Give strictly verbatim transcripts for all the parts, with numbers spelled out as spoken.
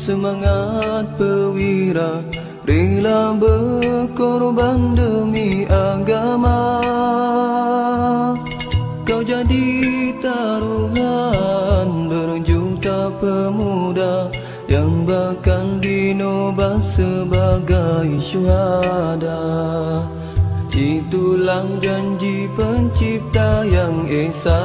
semangat perwira, rela berkorban demi agama. Kau jadi taruhan berjuta pemuda yang bahkan dinobatkan sebagai syuhada. Itulah janji pencipta yang esa.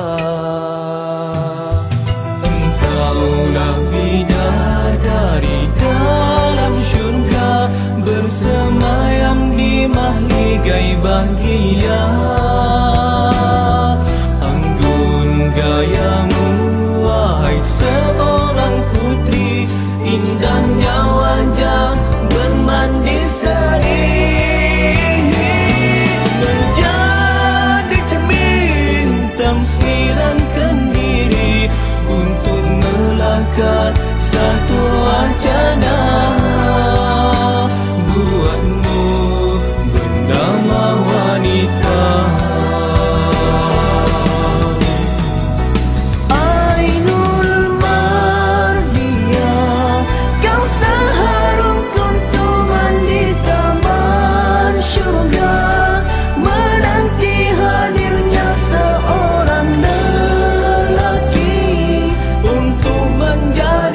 Engkaulah bidadari dalam syurga, bersemayam di mahligai bahagia. Anggun gayamu wahai seorang putri, indahnya wajah bermandi seri. Satu wacana buatmu bernama wanita. Ainul Mardia, kau seharum kuntuman di taman syurga, menanti hadirnya seorang lelaki untuk menjadi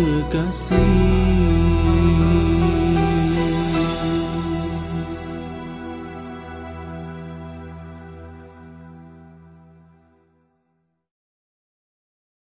kekasih.